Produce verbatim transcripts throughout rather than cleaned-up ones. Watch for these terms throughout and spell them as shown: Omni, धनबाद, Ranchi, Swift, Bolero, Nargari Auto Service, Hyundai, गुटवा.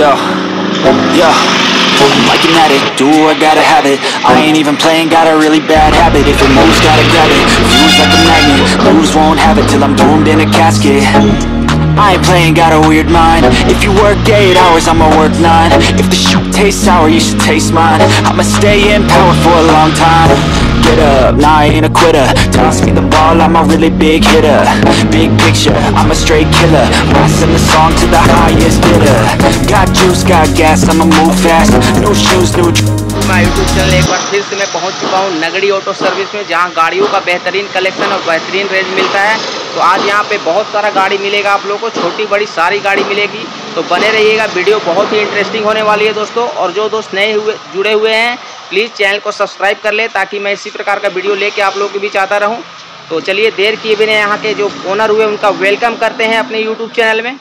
yo, yo. I'm liking that it, do I gotta have it. I ain't even playing, got a really bad habit. If it moves, gotta grab it, fuse like a magnet. Lose, won't have it till I'm doomed in a casket. I ain't playing, got a weird mind. If you work eight hours, I'ma work nine. If the shoot tastes sour, you should taste mine. I'ma stay in power for a long time. Get up, nah, I ain't a quitter. Toss me the ball, I'm a really big hitter. Big picture, I'm a straight killer. Passing the song to the highest bidder. Got juice, got gas, I'ma move fast. New shoes, new मैं YouTube channel एक बार फिर से मैं पहुंच चुका हूं नगरी ऑटो सर्विस में, जहां गाड़ियों का बेहतरीन कलेक्शन और बेहतरीन रेंज मिलता है। तो आज यहां पे बहुत सारा गाड़ी मिलेगा आप लोगों को, छोटी बड़ी सारी गाड़ी मिलेगी। तो बने रहिएगा, वीडियो बहुत ही इंटरेस्टिंग होने वाली है दोस्तों। और जो दोस्त नए हुए जुड़े हुए हैं प्लीज़ चैनल को सब्सक्राइब कर लें, ताकि मैं इसी प्रकार का वीडियो लेके आप लोगों के बीच आता रहूँ। तो चलिए देर किए बिना यहाँ के जो ओनर हुए उनका वेलकम करते हैं अपने यूट्यूब चैनल में।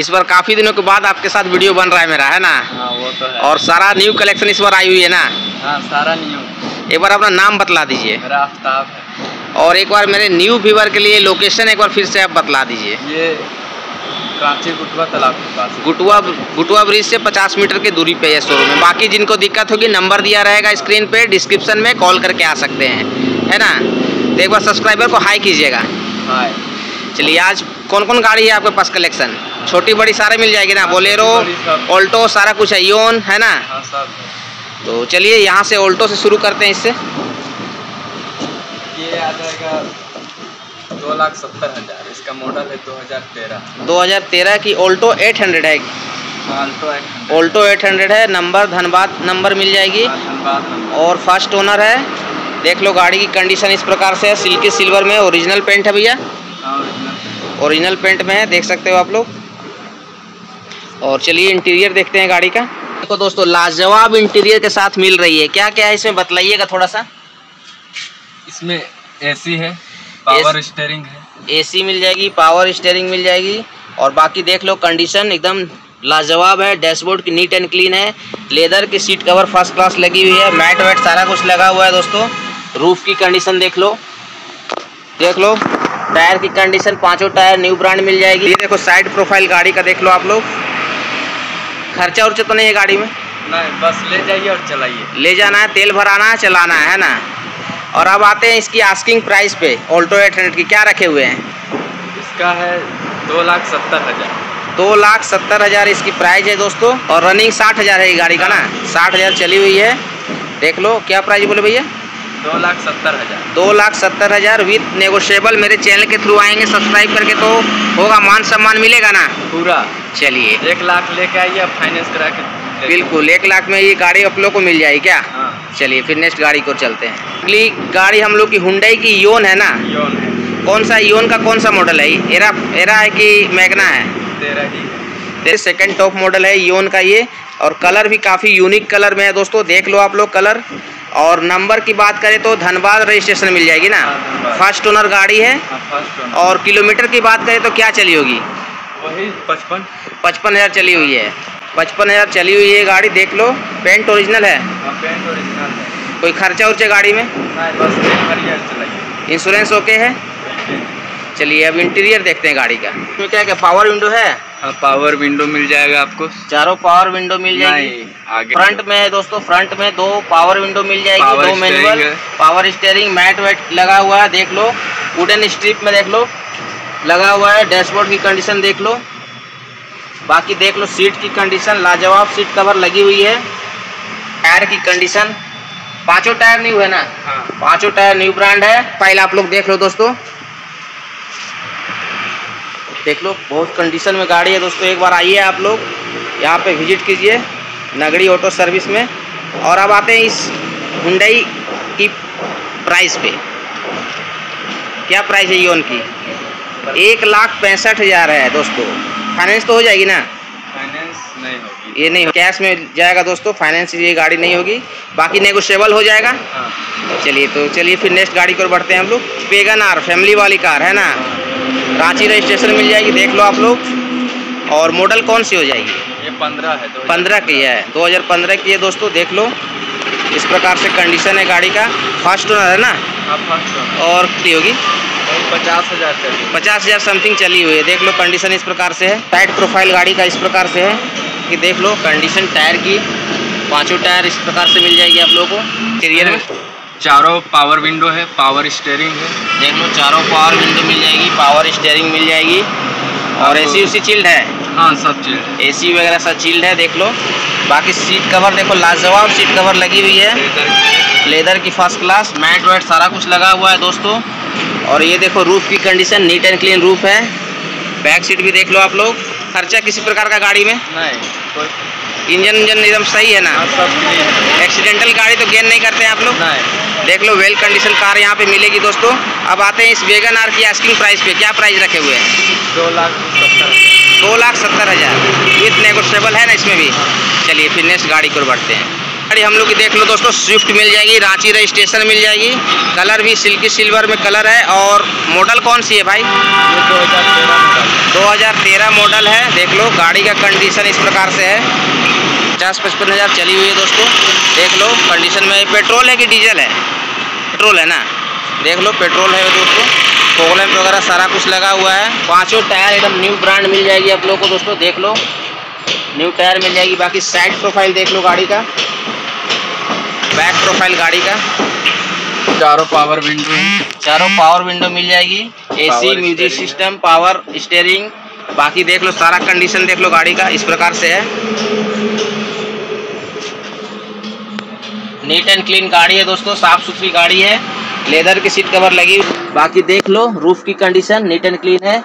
इस बार काफी दिनों के बाद आपके साथ वीडियो बन रहा है मेरा, है ना? हाँ, वो तो है। और सारा न्यू कलेक्शन इस बार आई हुई है ना? हाँ, सारा न्यू। एक बार अपना नाम बतला दीजिए। मेरा आफ्ताब है। और एक बार मेरे न्यू व्यूअर के लिए लोकेशन एक बार फिर से आप बतला दीजिए। ये रांची गुटवा तालाब के पास, गुटवा गुटवा ब्रिज से पचास मीटर की दूरी पे है शोरूम है। बाकी जिनको दिक्कत होगी नंबर दिया रहेगा स्क्रीन पे, डिस्क्रिप्शन में कॉल करके आ सकते हैं, है ना? तो एक बार सब्सक्राइबर को हाई कीजिएगा। हाय। चलिए, आज कौन कौन गाड़ी है आपके पास कलेक्शन? छोटी बड़ी सारे मिल जाएगी ना? बोलेरो, ऑल्टो, सारा कुछ है, ईओन है ना? हाँ, सब। तो चलिए यहाँ से ऑल्टो से शुरू करते हैं। इससे ये आ जाएगा दो लाख सत्तर हज़ार, इसका मॉडल है दो हज़ार तेरह। दो हज़ार तेरह की ऑल्टो आठ सौ है। ऑल्टो आठ सौ है। नंबर धनबाद नंबर मिल जाएगी। और फर्स्ट ओनर है। देख लो गाड़ी की कंडीशन इस प्रकार से है, सिल्की सिल्वर में, ओरिजिनल पेंट है भैया, ओरिजिनल पेंट में है, देख सकते हो आप लोग। और चलिए इंटीरियर देखते हैं गाड़ी का। देखो दोस्तों, लाजवाब इंटीरियर के साथ मिल रही है। क्या क्या है इसमें बतलाइएगा थोड़ा सा। इसमें एसी है, पावर स्टीयरिंग है, एसी मिल जाएगी, पावर स्टीयरिंग मिल जाएगी। और बाकी देख लो कंडीशन एकदम लाजवाब है। डैशबोर्ड की नीट एंड क्लीन है, लेदर की सीट कवर फर्स्ट क्लास लगी हुई है, मैट वैट सारा कुछ लगा हुआ है दोस्तों। रूफ की कंडीशन देख लो, देख लो टायर की कंडीशन, पांचों टायर न्यू ब्रांड मिल जाएगी। ये देखो साइड प्रोफाइल गाड़ी का देख लो आप लोग। खर्चा उर्चा तो नहीं है गाड़ी में? नहीं, बस ले जाइए और चलाइए। ले जाना है, तेल भराना है, चलाना है, है ना? और अब आते हैं इसकी आस्किंग प्राइस पे। ऑल्टो आठ सौ की क्या रखे हुए हैं? इसका है दो लाख सत्तर हज़ार दो लाख सत्तर हज़ार इसकी प्राइस है दोस्तों। और रनिंग साठ हज़ार है गाड़ी का ना, साठ हज़ार चली हुई है। देख लो क्या प्राइस बोले भैया, दो लाख सत्तर हज़ार दो लाख सत्तर हज़ार विथ नेगोशिएबल। मेरे चैनल के थ्रू आएंगे सब्सक्राइब करके तो होगा, मान सम्मान मिलेगा ना पूरा। चलिए, एक लाख लेके आइए आप, फाइनेंस करा के। बिल्कुल, एक लाख में ये गाड़ी आप लोग को मिल जाएगी क्या? हाँ। चलिए फिर नेक्स्ट गाड़ी को चलते हैं। अगली गाड़ी हम लोग की हुंडई की ईओन है ना? ईओन है। कौन सा ईओन का कौन सा मॉडल है ये? एरा एरा है कि मैगना है? तेरा ही है। सेकेंड टॉप मॉडल है ईओन का ये। और कलर भी काफ़ी यूनिक कलर में है दोस्तों, देख लो आप लोग कलर। और नंबर की बात करें तो धनबाद रजिस्ट्रेशन मिल जाएगी ना? फर्स्ट ओनर गाड़ी है। और किलोमीटर की बात करें तो क्या चली होगी? वही पचपन पचपन हज़ार चली हुई है। पचपन हज़ार चली हुई है गाड़ी, देख लो। पेंट ओरिजिनल है? पेंट ओरिजिनल है। कोई खर्चा उर्चा गाड़ी में? इंश्योरेंस ओके है। चलिए अब इंटीरियर देखते हैं गाड़ी का। इसमें क्या क्या, पावर विंडो है? पावर विंडो मिल जाएगा आपको, चारों पावर विंडो मिल जाएगी। आगे फ्रंट में है दोस्तों, फ्रंट में दो पावर विंडो मिल जाएगी, दो मैनुअल, पावर स्टीयरिंग, मैट वेट लगा हुआ है, देख लो। वुडन स्ट्रिप में देख लो लगा हुआ है। डैशबोर्ड की कंडीशन देख लो। बाकी देख लो सीट की कंडीशन, लाजवाब सीट कवर लगी हुई है। टायर की कंडीशन, पाँचों टायर न्यू है ना? हाँ। पाँचों टायर न्यू ब्रांड है। पहले आप लोग देख लो दोस्तों, देख लो बहुत कंडीशन में गाड़ी है दोस्तों। एक बार आइए आप लोग यहाँ पे विजिट कीजिए नगरी ऑटो सर्विस में। और अब आते हैं इस हुंडई की प्राइस पे। क्या प्राइस है ईओन की? एक लाख पैंसठ हज़ार है दोस्तों। फाइनेंस तो हो जाएगी ना? फाइनेंस नहीं होगी, ये नहीं, कैश में जाएगा दोस्तों, फाइनेंस ये गाड़ी नहीं होगी। बाकी नेगोशिएबल हो जाएगा। हाँ। चलिए, तो चलिए फिर नेक्स्ट गाड़ी को बढ़ते हैं हम लोग। वेगन आर फैमिली वाली कार है ना, रांची रजिस्ट्रेशन मिल जाएगी, देख लो आप लोग। और मॉडल कौन सी हो जाएगी? ये पंद्रह है, पंद्रह की है, दो हज़ार पंद्रह की है दोस्तों। देख लो इस प्रकार से कंडीशन है गाड़ी का। फर्स्ट ओनर है ना? हाँ, फर्स्ट ओनर। और कितनी होगी? पचास हजार चली पचास हजार समथिंग चली हुई है। देख लो कंडीशन इस प्रकार से है, टाइट प्रोफाइल गाड़ी का इस प्रकार से है कि देख लो कंडीशन। टायर की पाँचों टायर इस प्रकार से मिल जाएगी आप लोगों को। करियर में चारों पावर विंडो है, पावर स्टेयरिंग है, देख लो चारों पावर विंडो मिल जाएगी, पावर स्टेयरिंग मिल जाएगी और ए सी उसी चिल्ड है। हाँ सब चिल्ड, ए सी वगैरह सब चिल्ड है। देख लो बाकी सीट कवर देखो लाजवाब सीट कवर लगी हुई है, लेदर की फर्स्ट क्लास, मैट वैट सारा कुछ लगा हुआ है दोस्तों। और ये देखो रूफ़ की condition neat and clean roof है। बैक सीट भी देख लो आप लोग। खर्चा किसी प्रकार का गाड़ी में नहीं, इंजन इंजन एकदम सही है ना, सब एक्सीडेंटल गाड़ी तो गेन नहीं करते हैं आप लोग। देख लो वेल कंडीशन कार यहाँ पे मिलेगी दोस्तों। अब आते हैं इस वेगन आर की आस्किंग प्राइस पे। क्या प्राइस रखे हुए हैं? दो लाख सत्तर हज़ार दो लाख सत्तर हज़ार विथ नेगोशिएबल है ना इसमें भी। चलिए फिर नेक्स्ट गाड़ी को बढ़ते हैं। गाड़ी हम लोग की देख लो दोस्तों स्विफ्ट मिल जाएगी, रांची रजिस्ट्रेशन मिल जाएगी, कलर भी सिल्की सिल्वर में कलर है। और मॉडल कौन सी है भाई? दो हज़ार तेरह दो हज़ार तेरह मॉडल है। देख लो गाड़ी का कंडीशन इस प्रकार से है। पचास पचपन हज़ार चली हुई है दोस्तों। देख लो कंडीशन में पेट्रोल है कि डीजल है? पेट्रोल है ना, देख लो पेट्रोल है दोस्तों। प्रॉब्लम वगैरह सारा कुछ लगा हुआ है। पांचों टायर एकदम न्यू ब्रांड मिल जाएगी आप लोगों को दोस्तों। देख लो न्यू टायर मिल जाएगी। बाकी साइड प्रोफाइल देख लो गाड़ी का, बैक प्रोफाइल गाड़ी का, चारों पावर विंडो, चारों पावर विंडो मिल जाएगी, A C, music system, power steering. बाकी देख लो सारा कंडीशन देख लो गाड़ी का इस प्रकार से है। नीट एंड क्लीन गाड़ी है दोस्तों, साफ सुथरी गाड़ी है, लेदर की सीट कवर लगी। बाकी देख लो रूफ की कंडीशन नीट एंड क्लीन है।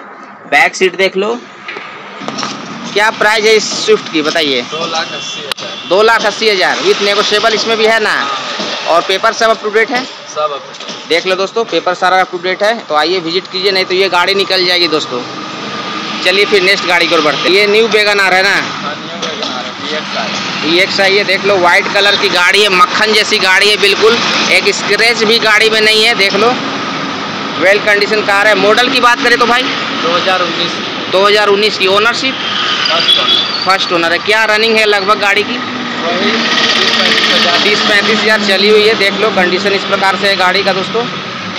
बैक सीट देख लो। क्या प्राइस है इस स्विफ्ट की बताइए? दो लाख अस्सी हजार दो लाख अस्सी हजार विथ नेगोशिएबल इसमें भी है ना। और पेपर सब अप टू डेट है, सब अप टू डेट। देख लो दोस्तों पेपर सारा अप टू डेट है, तो आइए विजिट कीजिए, नहीं तो ये गाड़ी निकल जाएगी दोस्तों। चलिए फिर नेक्स्ट गाड़ी को बढ़ते हैं। ये न्यू वेगन आर है ना, डी एक्स आई है। देख लो वाइट कलर की गाड़ी है, मक्खन जैसी गाड़ी है बिल्कुल, एक स्क्रैच भी गाड़ी में नहीं है। देख लो वेल कंडीशन कार है। मॉडल की बात करें तो भाई दो हज़ार उन्नीस दो हज़ार उन्नीस की। ओनरशिप फर्स्ट ओनर है। क्या रनिंग है लगभग गाड़ी की? वही तीस पैंतीस हज़ार चली हुई है। देख लो कंडीशन इस प्रकार से है गाड़ी का दोस्तों।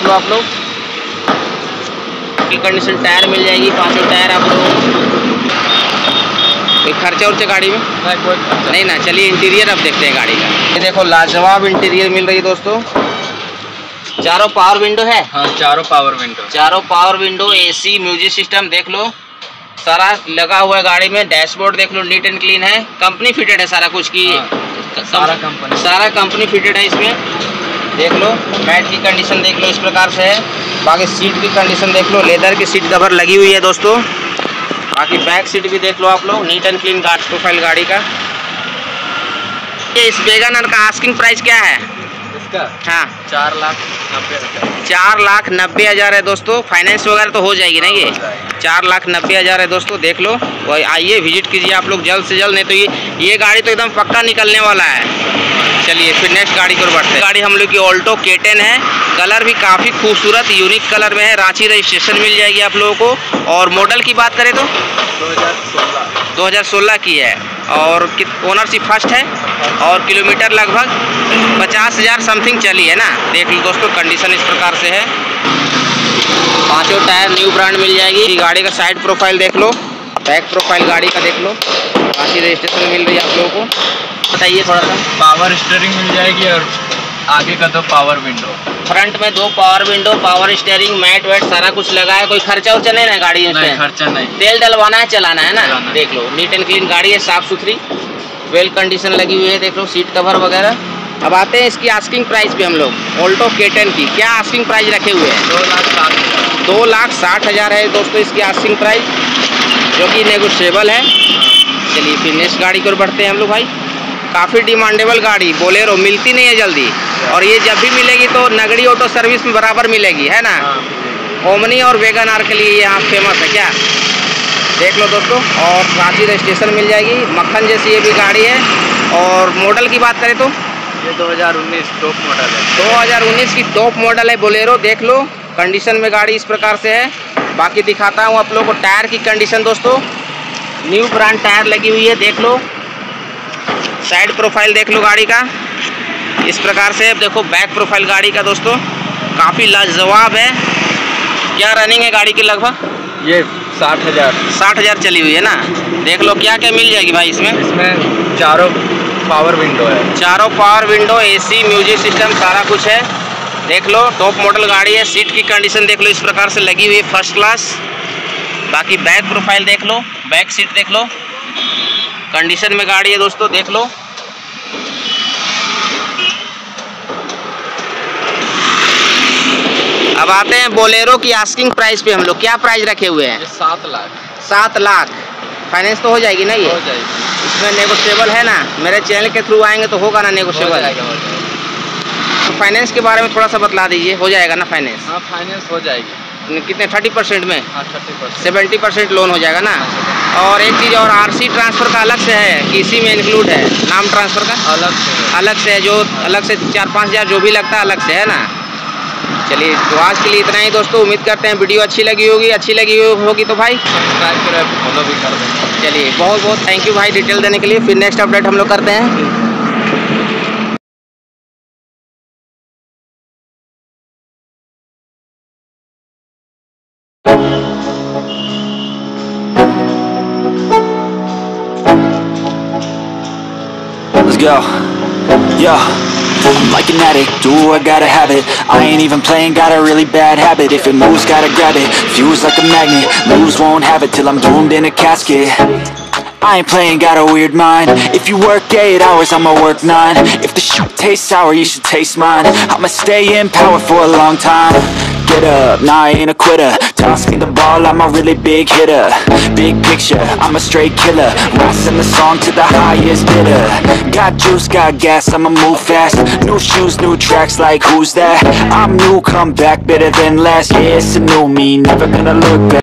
तो आप लोग की कंडीशन टायर मिल जाएगी, पाँचों टायर आप लोग। कोई खर्चा उर्चा गाड़ी में नहीं, कोई खर्चा नहीं ना। चलिए इंटीरियर अब देखते हैं गाड़ी का। ये देखो लाजवाब इंटीरियर मिल रही है दोस्तों। चारों पावर विंडो है। हाँ चारों पावर विंडो, चारों power window, AC, music system देख लो सारा लगा हुआ है गाड़ी में। डैशबोर्ड देख लो नीट एंड क्लीन है, कंपनी फिटेड है सारा कुछ की। हाँ, सारा कंपनी सारा कंपनी फिटेड है इसमें। देख लो मैट की कंडीशन देख लो इस प्रकार से है। बाकी सीट की कंडीशन देख लो, लेदर की सीट कवर लगी हुई है दोस्तों। बाकी बैक सीट भी देख लो आप लोग, neat and clean guard profile गाड़ी का। ये इस वेगन आर का आस्किंग प्राइस क्या है इसका? हाँ चार लाख नब्बे हज़ार चार लाख नब्बे हज़ार है दोस्तों। फाइनेंस वगैरह तो हो जाएगी ना ये? चार लाख नब्बे हज़ार है दोस्तों। देख लो और आइए विजिट कीजिए आप लोग जल्द से जल्द, नहीं तो ये ये गाड़ी तो एकदम पक्का निकलने वाला है। चलिए फिर नेक्स्ट गाड़ी को बढ़ते हैं। गाड़ी हम लोग की ऑल्टो के टेन है। कलर भी काफ़ी खूबसूरत यूनिक कलर में है। रांची रजिस्ट्रेशन मिल जाएगी आप लोगों को। और मॉडल की बात करें तो दो हज़ार सोलह की है। और ओनरशिप फर्स्ट है। और किलोमीटर लगभग पचास हज़ार समथिंग चली है ना। देख लो दोस्तों कंडीशन इस प्रकार से है। पाँचों टायर न्यू ब्रांड मिल जाएगी। गाड़ी का साइड प्रोफाइल देख लो, बैक प्रोफाइल गाड़ी का देख लो। रांची रजिस्ट्रेशन मिल रही है आप लोगों को। बताइए थोड़ा सा। पावर स्टीयरिंग मिल जाएगी और आगे का दो पावर विंडो, फ्रंट में दो power window, power steering, mat वैट सारा कुछ लगा है। कोई खर्चा उर्चा नहीं ना गाड़ी में? नहीं, खर्चा नहीं। तेल डलवाना है, चलाना है ना। देख लो नीट एंड क्लीन गाड़ी है, साफ सुथरी, वेल कंडीशन लगी हुई है। देख लो सीट कवर वगैरह। अब आते हैं इसकी आस्किंग प्राइस पे हम लोग। ऑल्टो के टेन की क्या आस्किंग प्राइस रखे हुए हैं? दो लाख साठ हज़ार दो लाख साठ हज़ार है दोस्तों इसकी आस्किंग प्राइस, जो कि नेगोशिएबल है। चलिए फिर नेक्स्ट गाड़ी की ओर बढ़ते हैं हम लोग। भाई काफ़ी डिमांडेबल गाड़ी बोलेरो, मिलती नहीं है जल्दी, और ये जब भी मिलेगी तो नगरी ऑटो सर्विस में बराबर मिलेगी है ना। ओमनी और वेगन आर के लिए यहाँ फेमस है क्या? देख लो दोस्तों। और रांची रजिस्ट्रेशन मिल जाएगी, मक्खन जैसी ये भी गाड़ी है। और मॉडल की बात करें तो ये दो हज़ार उन्नीस टॉप मॉडल है। दो हज़ार उन्नीस की टॉप मॉडल है बोलेरो। देख लो कंडीशन में गाड़ी इस प्रकार से है। बाकी दिखाता हूँ आप लोग को टायर की कंडीशन दोस्तों। न्यू ब्रांड टायर लगी हुई है। देख लो साइड प्रोफाइल देख लो गाड़ी का इस प्रकार से। देखो बैक प्रोफाइल गाड़ी का दोस्तों, काफ़ी लाजवाब है। क्या रनिंग है गाड़ी की लगभग? ये साठ हज़ार साठ हज़ार चली हुई है ना। देख लो क्या क्या मिल जाएगी भाई इसमें। इसमें चारों पावर विंडो है, चारों power window, AC, music system सारा कुछ है। देख लो टॉप मॉडल गाड़ी है। सीट की कंडीशन देख लो इस प्रकार से लगी हुई है फर्स्ट क्लास। बाकी बैक प्रोफाइल देख लो, बैक सीट देख लो, कंडीशन में गाड़ी है दोस्तों। देख लो अब आते हैं बोलेरो की आस्किंग प्राइस पे। हम लोग क्या प्राइस रखे हुए हैं? सात लाख सात लाख फाइनेंस तो हो जाएगी ना? ये हो जाएगी, इसमें नेगोशिएबल है ना? मेरे चैनल के थ्रू आएंगे तो होगा ना नेगोशिएबल? तो फाइनेंस के बारे में थोड़ा सा बतला दीजिए, हो जाएगा ना फाइनेंस? हाँ फाइनेंस हो जाएगी। कितने? थर्टी परसेंट में सेवेंटी परसेंट लोन हो जाएगा ना। और एक चीज़ और, आर सी ट्रांसफ़र का अलग से है कि इसी में इंक्लूड है? नाम ट्रांसफ़र का अलग से, अलग से जो अलग से चार पाँच हज़ार जो भी लगता है अलग से है ना। चलिए तो आज के लिए इतना ही दोस्तों। उम्मीद करते हैं वीडियो अच्छी लगी होगी। अच्छी लगी होगी तो भाई सब्सक्राइब करें, फॉलो भी कर दें। चलिए बहुत बहुत थैंक यू भाई डिटेल देने के लिए। फिर नेक्स्ट अपडेट हम लोग करते हैं। Let's go. Yeah. I'm like an addict, do I gotta have it. I ain't even playing, got a really bad habit. If it moves, gotta grab it, fuse like a magnet. Lose, won't have it till I'm doomed in a casket. I ain't playing, got a weird mind. If you work eight hours, I'ma work nine. If the shoot tastes sour, you should taste mine. I'ma stay in power for a long time. Get up, nah, I ain't a quitter. Toss me the ball, I'm a really big hitter. Big picture, I'm a straight killer. Rising the song to the highest bidder. Got juice, got gas, I'ma move fast. New shoes, new tracks, like who's that? I'm new, come back, better than last. Yeah, it's a new me, never gonna look back.